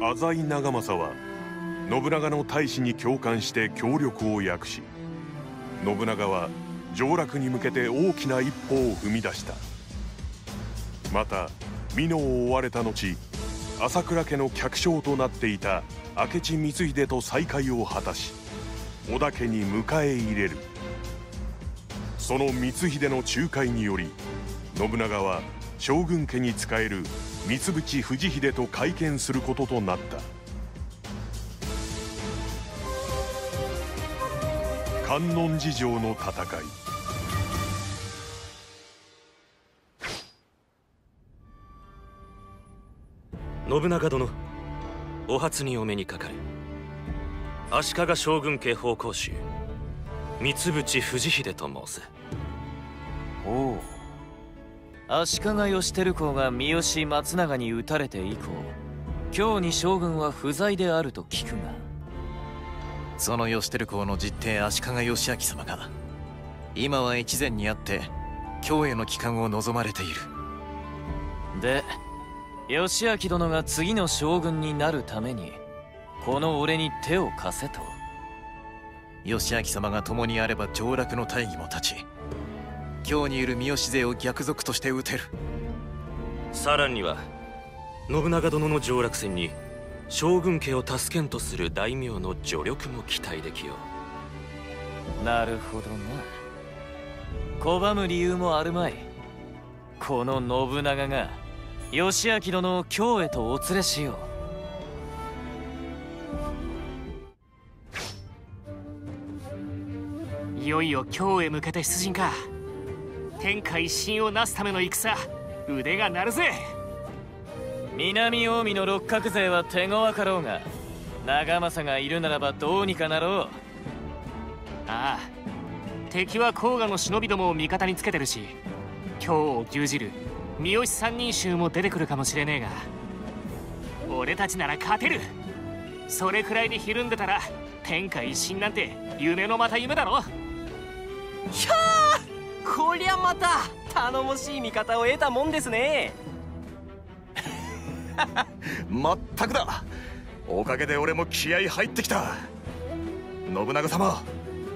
浅井長政は信長の大使に共感して協力を約し、信長は上洛に向けて大きな一歩を踏み出した。また美濃を追われた後、朝倉家の客商となっていた明智光秀と再会を果たし、織田家に迎え入れる。その光秀の仲介により、信長は将軍家に仕える三淵藤秀と会見することとなった。観音寺城の戦い。信長殿、お初にお目にかかる。足利将軍家奉公衆三淵藤秀と申す。おお、足利義輝公が三好松永に討たれて以降、今日に将軍は不在であると聞くが、その義輝公の実弟足利義明様が今は越前にあって京への帰還を望まれている。で、義明殿が次の将軍になるためにこの俺に手を貸せと。義明様が共にあれば上洛の大義も立ち、京にいる三好勢を逆賊として討てる。さらには信長殿の上洛戦に将軍家を助けんとする大名の助力も期待できよう。なるほどな。拒む理由もあるまい。この信長が義明殿を京へとお連れしよう。いよいよ京へ向けて出陣か。天下一神をなすための戦、腕が鳴るぜ。南近江の六角勢は手強かろうが、長政がいるならばどうにかなろう。ああ、敵は甲賀の忍びどもを味方につけてるし、京を牛耳る三好三人衆も出てくるかもしれねえが、俺たちなら勝てる。それくらいにひるんでたら天下一神なんて夢のまた夢だろ。ひゃー、こりゃまた頼もしい味方を得たもんですね。まったくだ。おかげで俺も気合入ってきた。信長様、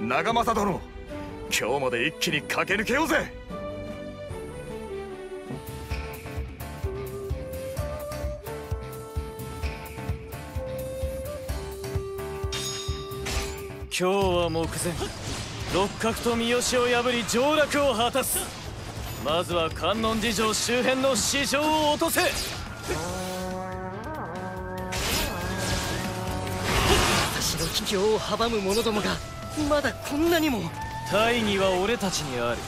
長政殿、今日まで一気に駆け抜けようぜ。今日は目前、六角と三好を破り上洛を果たす。まずは観音寺城周辺の市場を落とせ。私の帰郷を阻む者どもがまだこんなにも。大義は俺たちにある。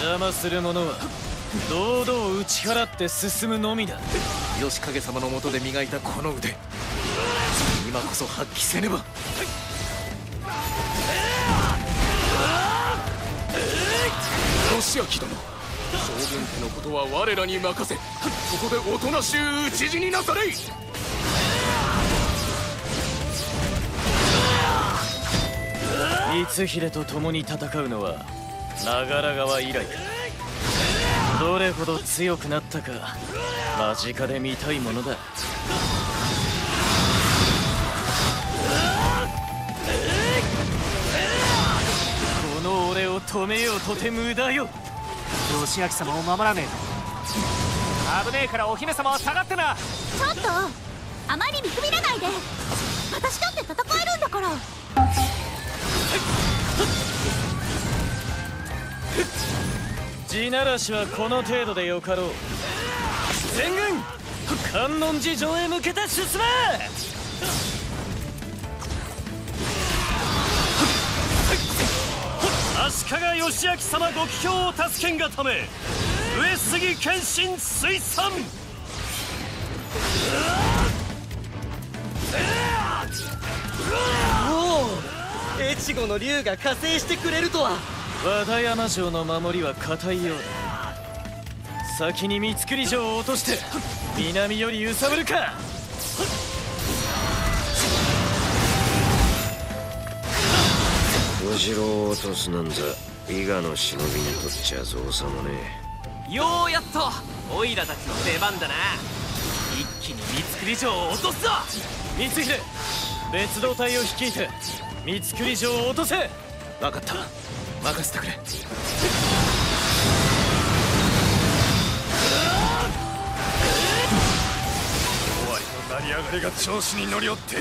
邪魔する者は堂々打ち払って進むのみだ。義景様の下で磨いたこの腕、今こそ発揮せねば。義明殿、将軍家のことは我らに任せ、ここでおとなしゅう討ち死になされい。光秀と共に戦うのは長良川以来か。どれほど強くなったか間近で見たいものだ。止めようとて無駄よ。義明様を守らねえと危ねえから、お姫様は下がってな。ちょっとあまり見くびらないで。私だって戦えるんだから。地ならしはこの程度でよかろう。全軍観音寺城へ向けて進め。足利義明様ご帰郷を助けんがため、上杉謙信推参。おお、越後の龍が加勢してくれるとは。和田山城の守りは固いようだ。先に三造城を落として南より揺さぶるか。小次郎を落とすなんざ伊賀の忍びにとっちゃ造作もねえ。ようやっとオイラたちの出番だな。一気に造城を落とすぞ。光秀、別動隊を率いて光圀城を落とせ。分かった、任せてくれ。尾張の成り上がりが調子に乗りおって、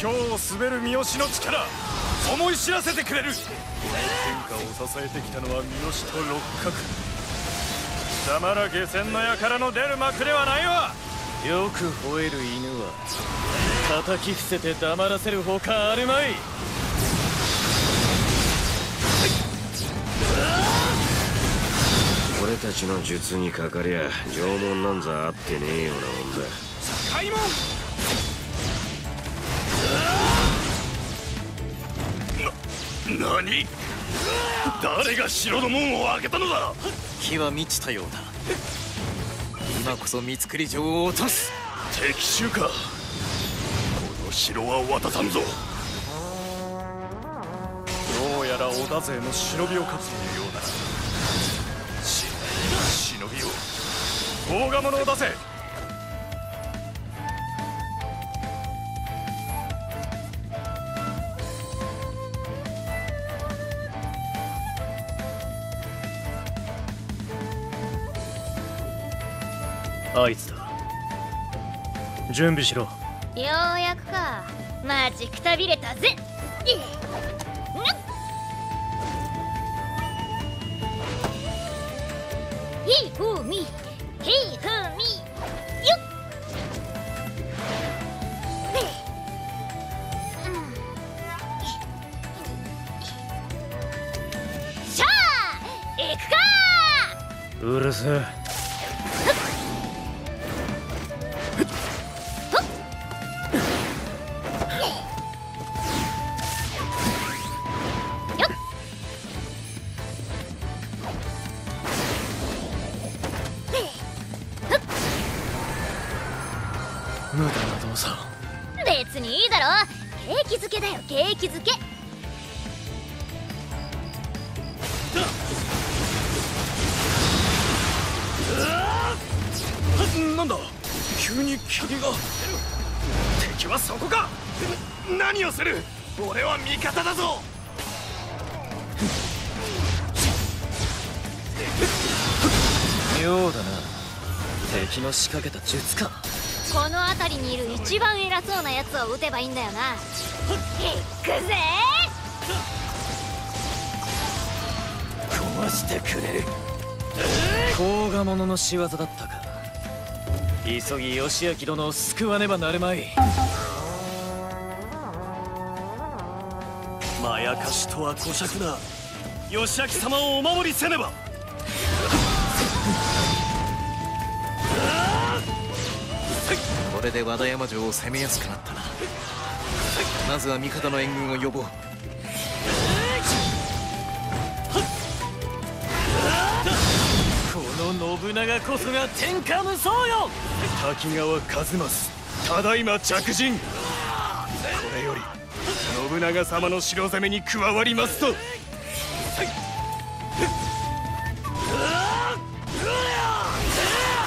今日を滑る三好の力、思い知らせてくれる。この天下を支えてきたのは三好と六角、貴様ら下船の輩の出る幕ではないわ。よく吠える犬は叩き伏せて黙らせるほかあるまい。俺たちの術にかかりゃ縄文なんざあってねえようなもんだ。境門何？誰が城の門を開けたのだ。火は満ちたようだ。今こそ光圀城を落とす。敵襲か。この城は渡さんぞ。どうやら織田勢の忍びを担いでいるようだ。忍びを大釜のを出せ。あいつだ。準備しろ。ようやくか。マジくたびれたぜ。ヒーフーミー、ヒーフーミー。しゃあ、行くか。うるせえ。無駄な動作。別にいいだろ。景気づけだよ、景気づけ。なんだ急に霧が。敵はそこか。何をする。俺は味方だぞ。妙だな、敵の仕掛けた術か。この辺りにいる一番偉そうなやつを撃てばいいんだよな。行くぜ。壊してくれる。甲賀者の仕業だったか。急ぎ義明殿を救わねばなるまい。まやかしとはこしゃくな。義明様をお守りせねば。これで和田山城を攻めやすくなったな。まずは味方の援軍を呼ぼう。この信長こそが天下無双よ。滝川一益、ただいま着陣。これより信長様の城攻めに加わりますと。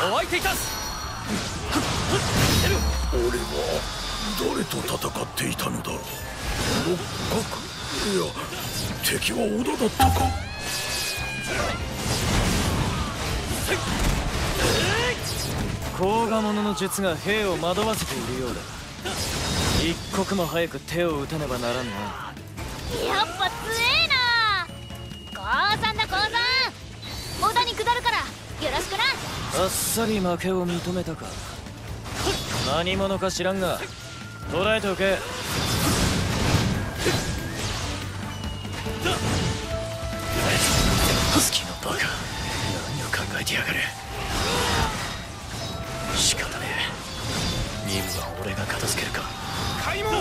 お相手いたす。俺は誰と戦っていたのだ。六角、いや敵は織田だったか。甲賀者の術が兵を惑わせているようだ。一刻も早く手を打たねばならんな。やっぱ強えな。降参だ降参。織田に下るからよろしくな。あっさり負けを認めたか。何者か知らんが捉えておけ。隙のバカ、何を考えてやがる。仕方ねえ。任務は俺が片付けるか。開門。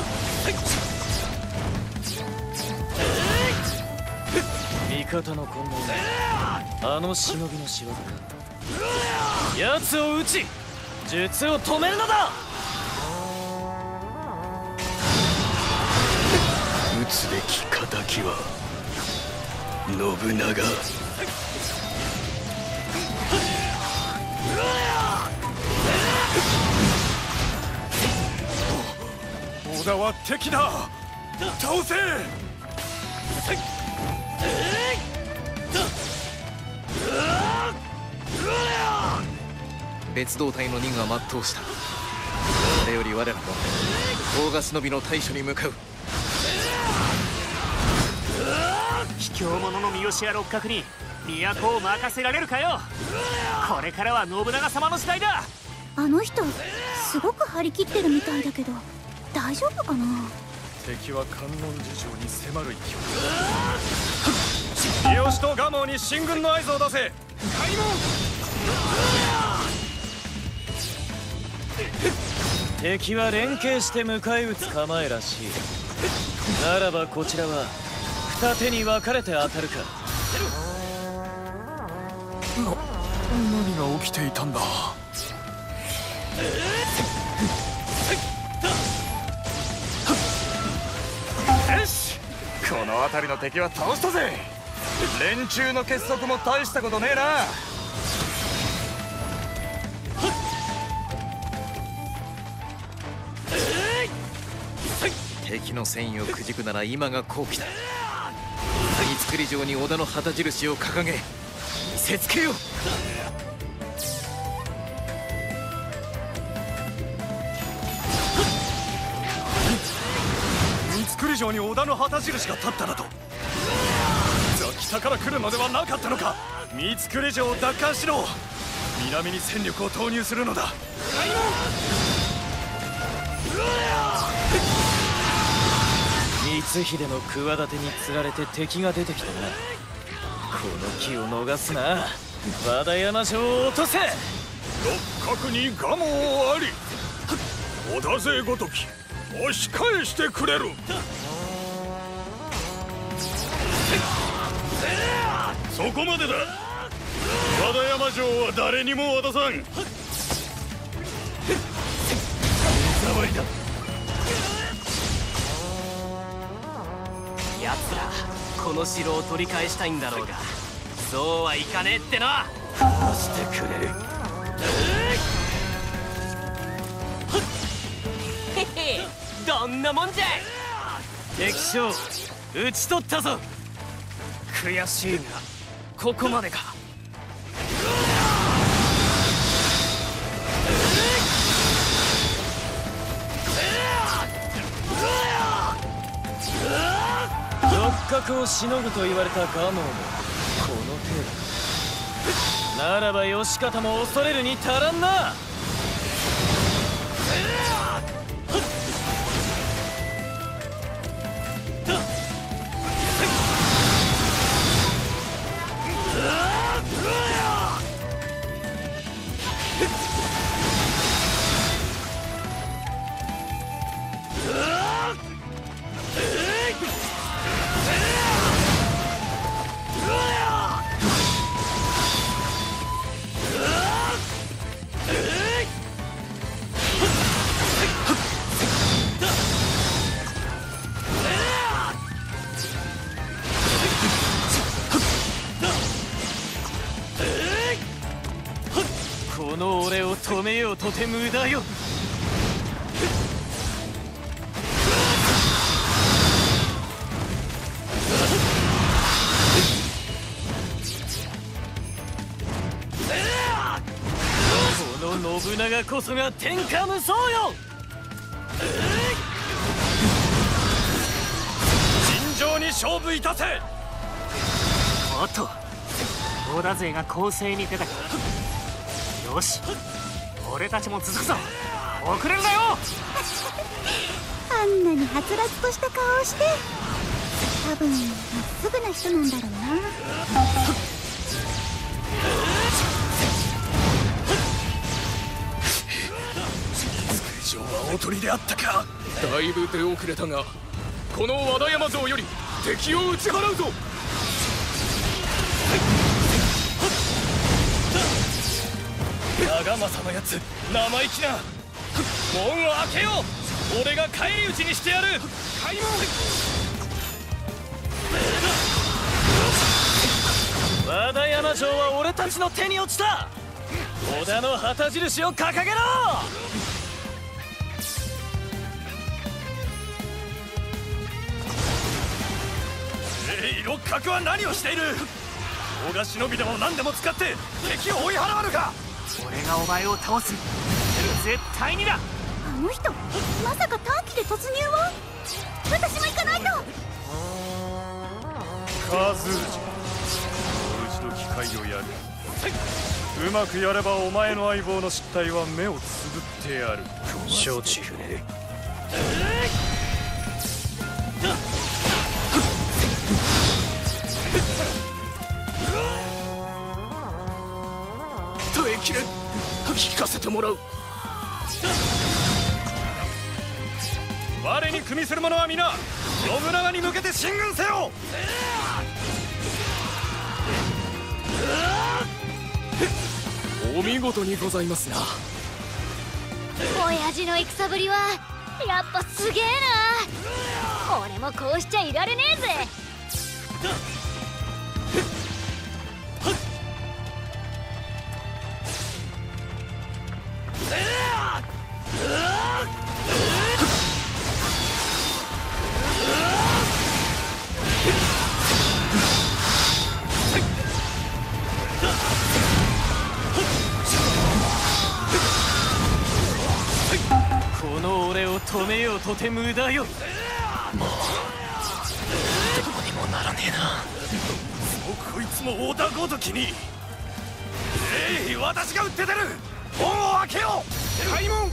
味方の混乱、あの忍びの仕業か。奴を撃ち術を止めるのだ。撃つべき敵は信長。野田は敵だ。倒せ。別動隊の任が全うした。それより我らも大賀忍びの対処に向かう。卑怯者の三好や六角に都を任せられるかよ。これからは信長様の時代だ。あの人すごく張り切ってるみたいだけど大丈夫かな。敵は観音寺城に迫る勢い。三好と蒲生に進軍の合図を出せ。開門。敵は連携して迎え撃つ構えらしい。ならばこちらは二手に分かれて当たるか。何が起きていたんだ。よし、この辺りの敵は倒したぜ。連中の結束も大したことねえな。敵の戦意をくじくなら今が好機だ。三つくり城に織田の旗印を掲げ見せつけよう。城に織田の旗印が立ったなど北から来るのではなかったのか。三つくり城を奪還しろ。南に戦力を投入するのだ。光秀の企てにつられて敵が出てきたな。この機を逃すな。和田山城を落とせ。六角に蒲生あり。織田勢ごとき押し返してくれる。そこまでだ。和田山城は誰にも渡さん。触りだ。奴らこの城を取り返したいんだろうがそうはいかねえってな。殺してくれる。どんなもんじゃ。敵将討ち取ったぞ。悔しいがここまでか。六角をしのぐと言われた蒲生もこの程度ならば義方も恐れるに足らんな。止めようとて無駄よ。この信長こそが天下無双よ。尋常に勝負いたせ。おっと、織田勢が攻勢に出たか。よし、俺たちも続くぞ。遅れるなよ。あんなにはつらつとした顔をして多分まっすぐな人なんだろうな。造り城はおとりであったか。だいぶ出遅れたがこの和田山城より敵を打ち払うぞ。長政のやつ生意気な。門を開けよう。俺が返り討ちにしてやる。開門。和田山城は俺たちの手に落ちた。織田の旗印を掲げろ。六角は何をしている。大が忍びでも何でも使って敵を追い払わぬか。俺がお前を倒す。絶対にだ。あの人まさか短期で突入を。私も行かないと。カズージ、もう一度機会をやる。うまくやればお前の相棒の失態は目をつぶってやる。承知。耐えきれん。聞かせてもらう。我に組みする者は皆信長に向けて進軍せよ。お見事にございますな。親父の戦ぶりはやっぱすげえな。俺もこうしちゃいられねえぜ。この俺を止めようとて無駄よ。もうどうにもならねえな。もうこいつもオーダーごときに。えい、私が撃って出る。門を開けよう。開門。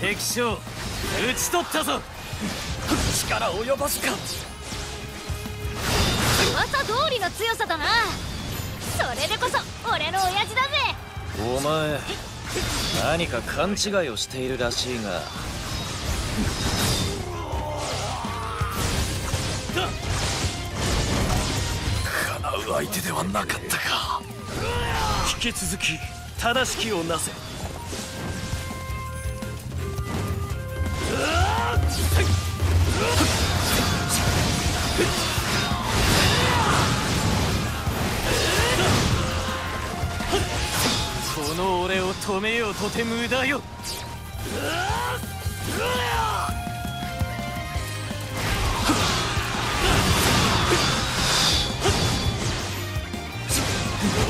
敵将、討ち取ったぞ。力及ばずか。噂通りの強さだな。それでこそ俺の親父だぜ。お前何か勘違いをしているらしいが。叶う相手ではなかったか。引き続き正しきをなせ。この俺を止めようとて無駄よ。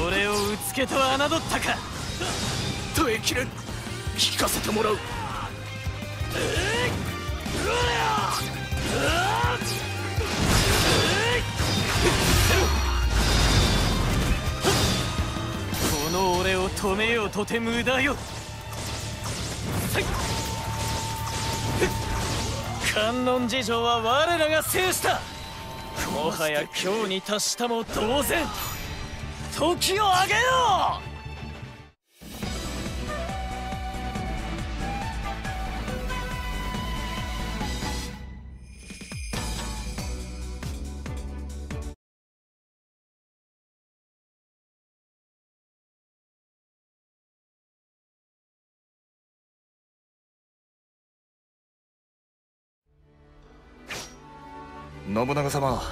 俺をうつけと侮ったか。耐えきれん。聞かせてもらう。この俺を止めようとて無駄よ。観音事情は我らが制した。もはや今日に達したも同然。時をあげよう。信長様、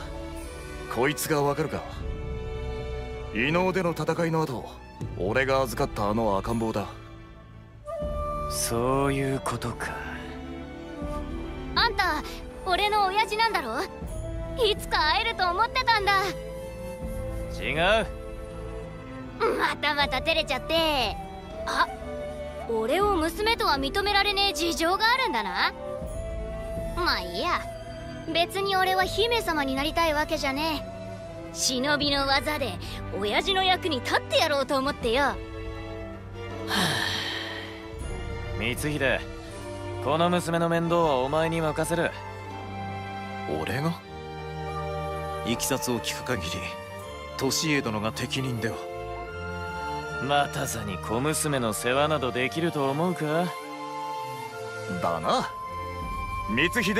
こいつがわかるか。異能での戦いの後、俺が預かったあの赤ん坊だ。そういうことか。あんた俺の親父なんだろ。いつか会えると思ってたんだ。違う。またまた照れちゃって。あ、俺を娘とは認められねえ事情があるんだな。まあいいや。別に俺は姫様になりたいわけじゃねえ。忍びの技で親父の役に立ってやろうと思ってよ。はあ、光秀、この娘の面倒はお前に任せる。俺が？いきさつを聞く限り利家殿が適任では。待たざに小娘の世話などできると思うか。だな。光秀、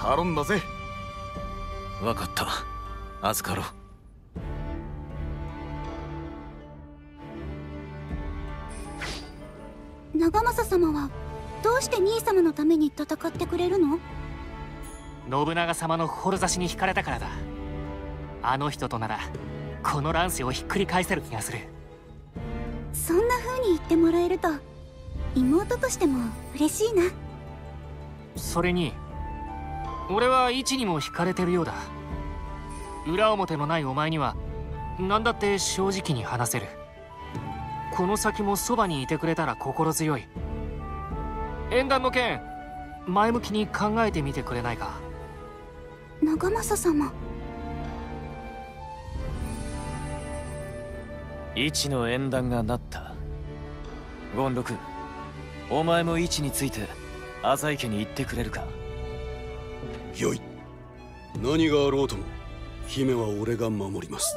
頼んだぜ。分かった、預かろう。長政様はどうして兄様のために戦ってくれるの？信長様の志に惹かれたからだ。あの人とならこの乱世をひっくり返せる気がする。そんな風風に言ってもらえると妹としても嬉しいな。それに俺はイチにも惹かれてるようだ。裏表のないお前には何だって正直に話せる。この先もそばにいてくれたら心強い。縁談の件前向きに考えてみてくれないか。長政様、一の縁談がなった。権六、お前も一について浅井家に言ってくれるか。よい。何があろうとも姫は俺が守ります。